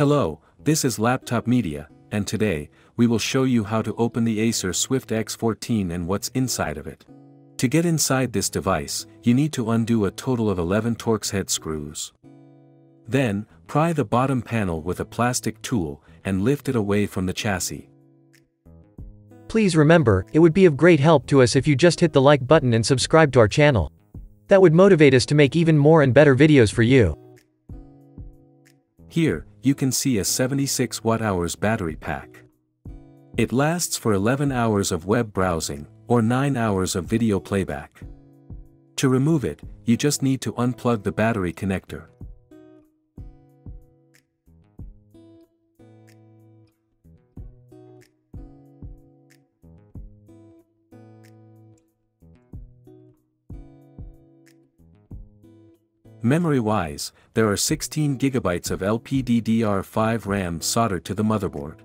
Hello, this is Laptop Media, and today, we will show you how to open the Acer Swift X14 and what's inside of it. To get inside this device, you need to undo a total of 11 Torx head screws. Then, pry the bottom panel with a plastic tool, and lift it away from the chassis. Please remember, it would be of great help to us if you just hit the like button and subscribe to our channel. That would motivate us to make even more and better videos for you. Here, you can see a 76 Wh battery pack. It lasts for 11 hours of web browsing, or 9 hours of video playback. To remove it, you just need to unplug the battery connector. Memory-wise, there are 16 GB of LPDDR5 RAM soldered to the motherboard.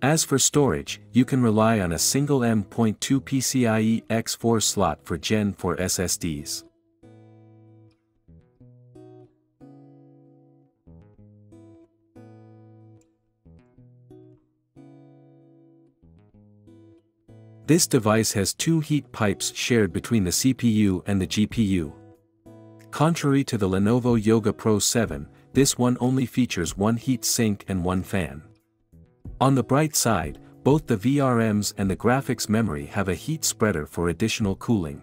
As for storage, you can rely on a single M.2 PCIe X4 slot for Gen 4 SSDs. This device has two heat pipes shared between the CPU and the GPU. Contrary to the Lenovo Yoga Pro 7, this one only features one heat sink and one fan. On the bright side, both the VRMs and the graphics memory have a heat spreader for additional cooling.